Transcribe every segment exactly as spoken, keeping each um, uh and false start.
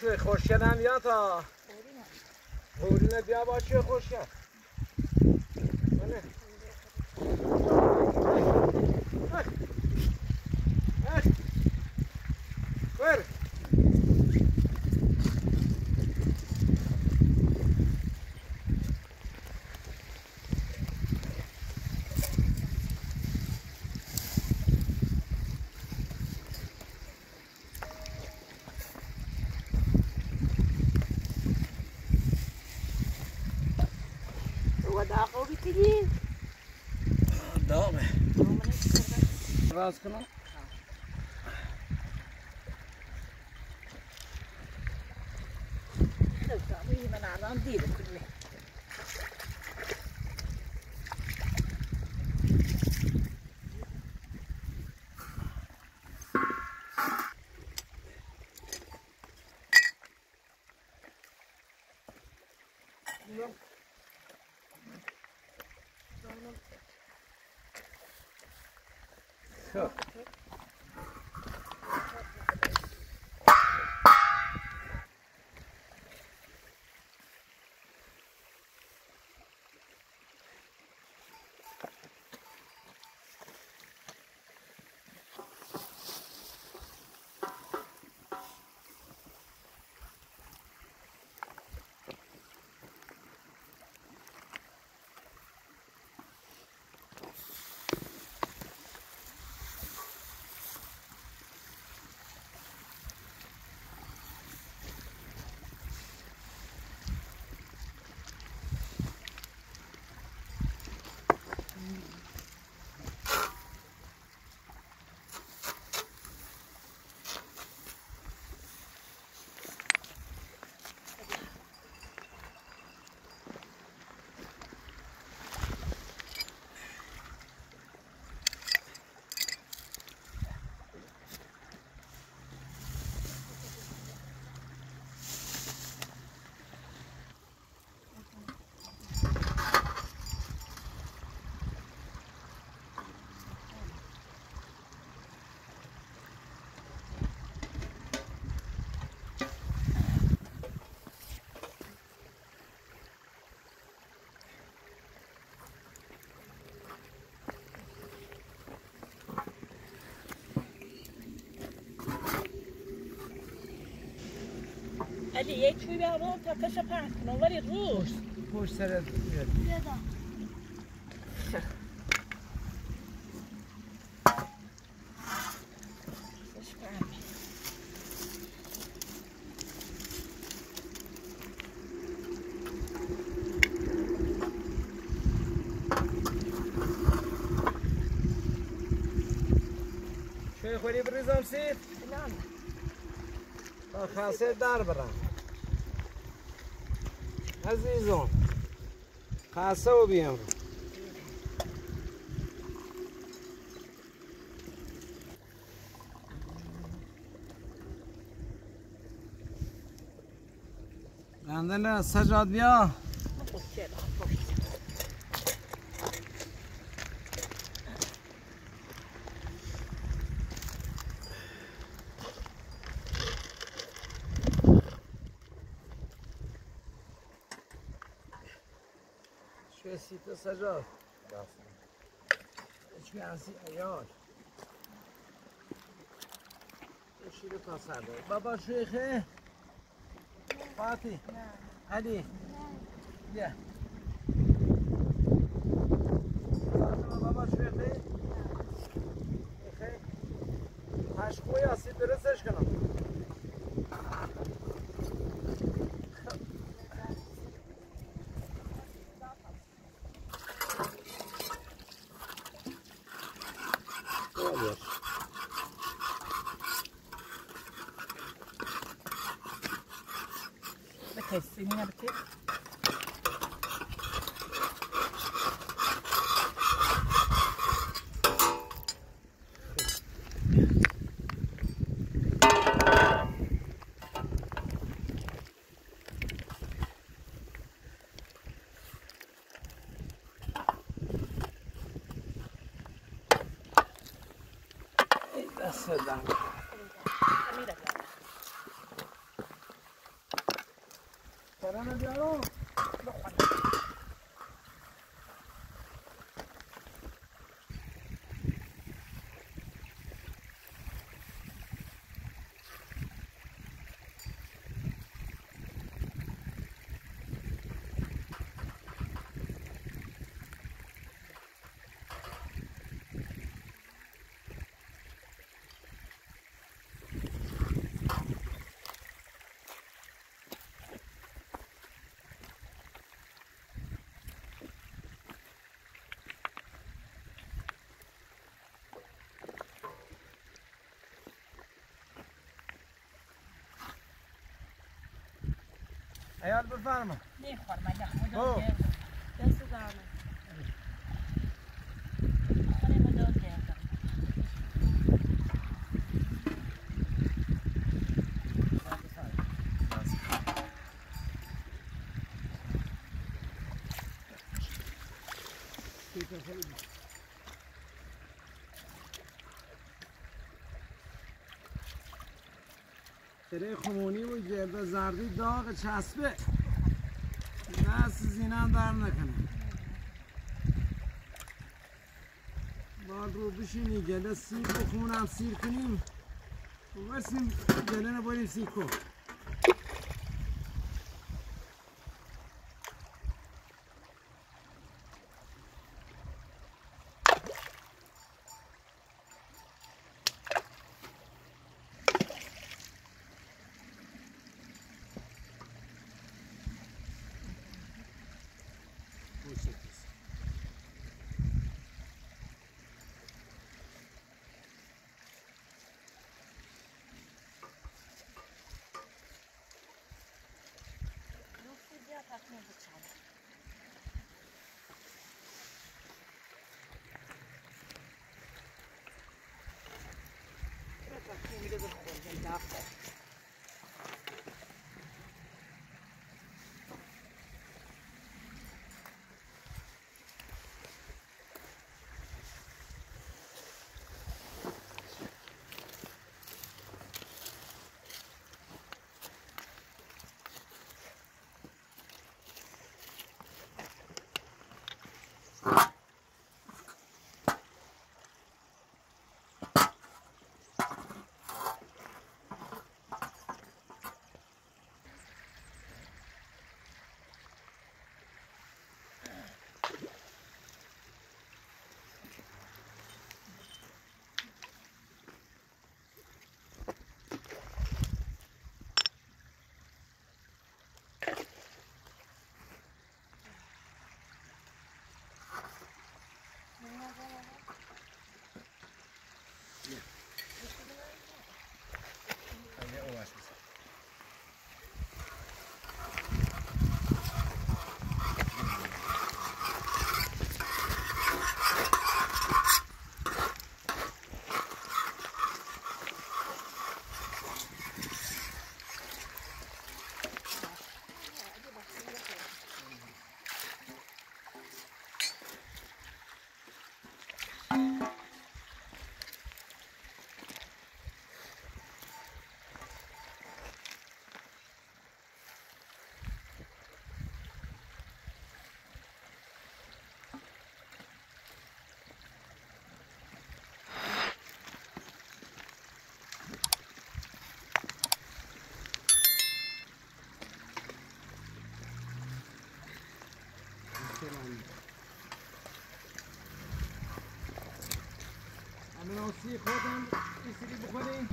چوی خوشگل هم بیا تا بورینه بیا با چوی خوشگل راست کنم Sure. علی یک چوی بیا رو تا کشا پنگ کنم ولی روش پوش سرد بیا دا چوی خوری بریزم سید تا خاصه در برم عزیزان خاصه و بیام رندن سجاد بیا سیت سجاد چی هستی ایار شیر تا سرده بابا شیخه فاتی علی بیا بابا شیخه هشکوی هستی درستش کنم That's it, then. ایار بفرما میخورم اگه خودم گردم دست دارم خودم داد گردم دیگه خودم تره خمونی و گرد زردی داغ چسبه دست زینم بر نکنه باید رو بشینی گله سیر بخونم سیر کنیم بسیم گله نباریم سیر کن سی خودم این سری بخوریم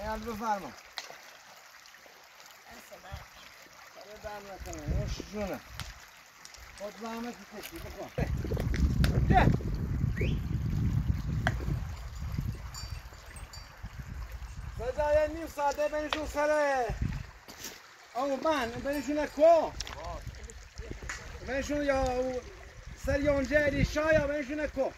ایال بفرما اصلا برم نکنم خود زحمتی کشی بکن ده بذار نیم ساعته بینشون سره او من بینشون اکو بینشون یا سر یونجه ریشا یا بینشون اکو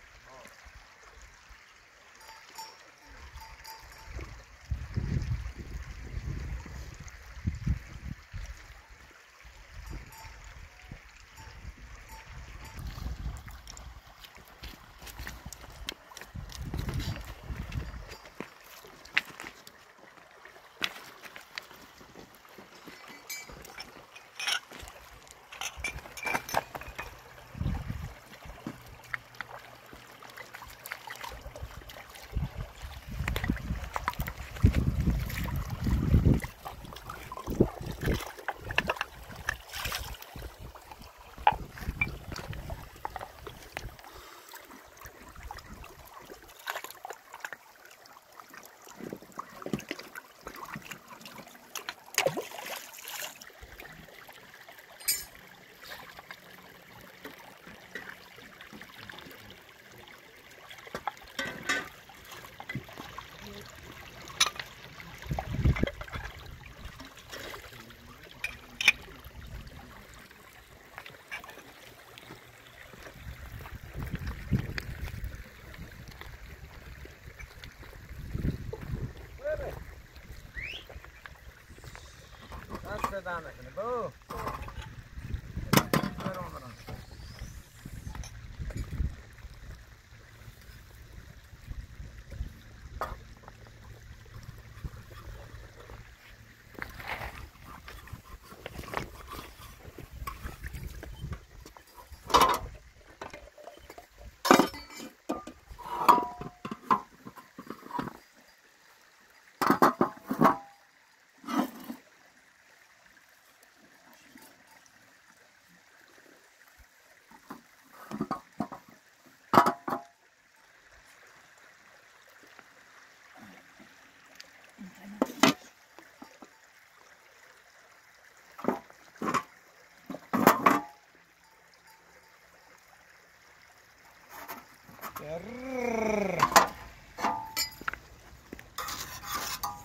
دادن نکنه بو برام برام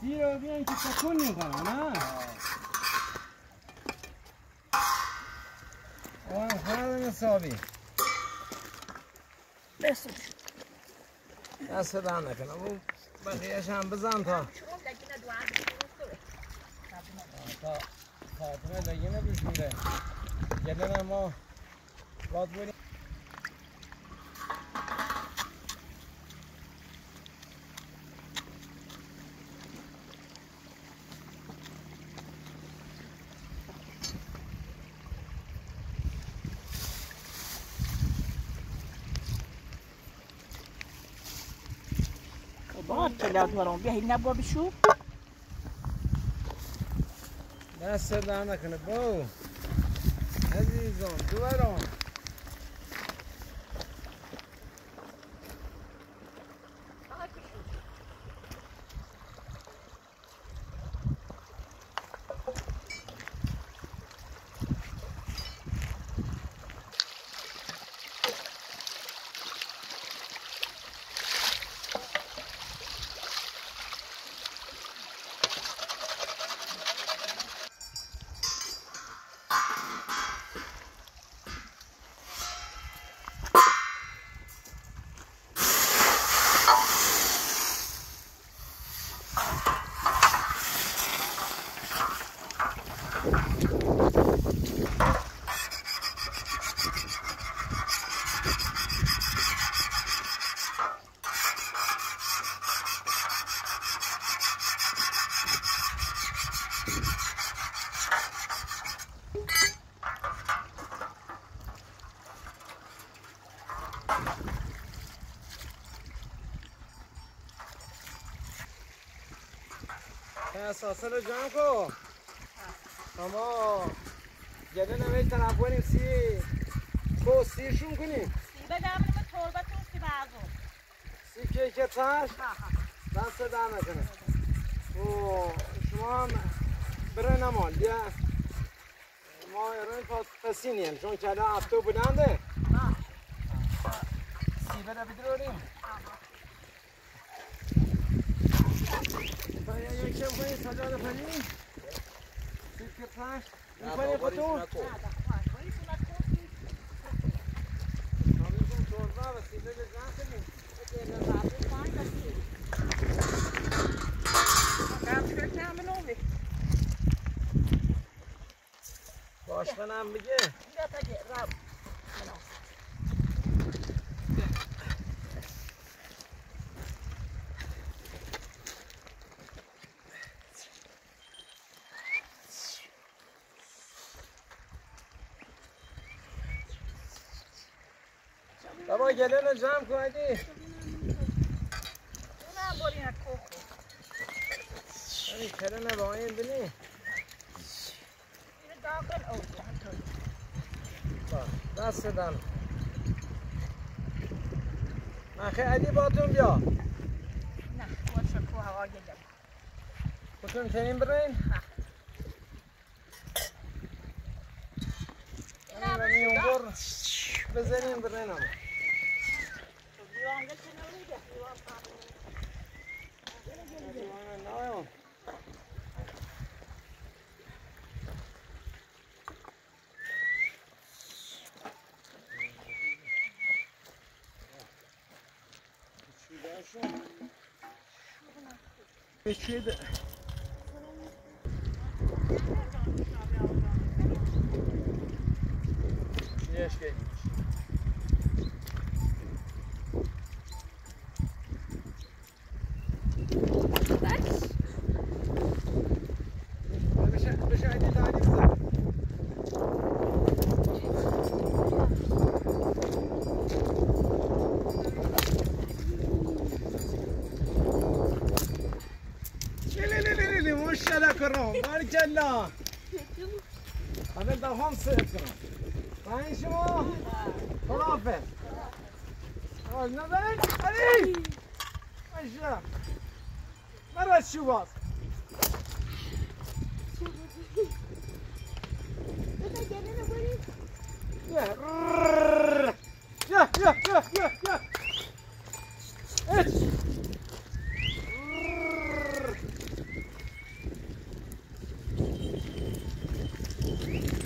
زیرا بیایی که تکون میکنم نه آن خواهد نصابی بسو دست بدن نکنم بقیهش هم بزن تا تا خاطره دیگه نبوش میره گلن ما باد بودیم لازم برام بیای نبود بیشو نه سردانه کنه باو عزیزم دوبارم ساسه رو جمع کن اما گده نمیل طرف بانیم سی تو سیرشون کنیم سی به درمونیم به تربه تو سی برزون سی که که تش دست در نکنه شما هم برای نمال بیا ما ایران پسینیم چون که الان هفته بودنده سی بره بدروریم باید یکی بکنی سجاده پنی سیفکر پشت این پنی خودون نامیزون چورده و سیده جزن کنیم این نظرده پنی کسی کم شکر که همه نومی باش منم بگه اینجا تگه رب بابا گله رو جمع کنیدی اونم باری نکو این کله نباید بینی اینه داخل او با دست دم مخی علی باتون بیا نه باشو کو هوا گلیم بتون تنیم برین نه میون بر بزنیم برین اما I'm going to know you. You are probably. I'm going to know you. It's too bad. It's too bad. Яшкевич. جلا همه دهان سرف کنم این شما خلافه آج نبرد علی اشرا مرد شو باز بتا گره نباری یه یه یه یه یه ایچ Thank you.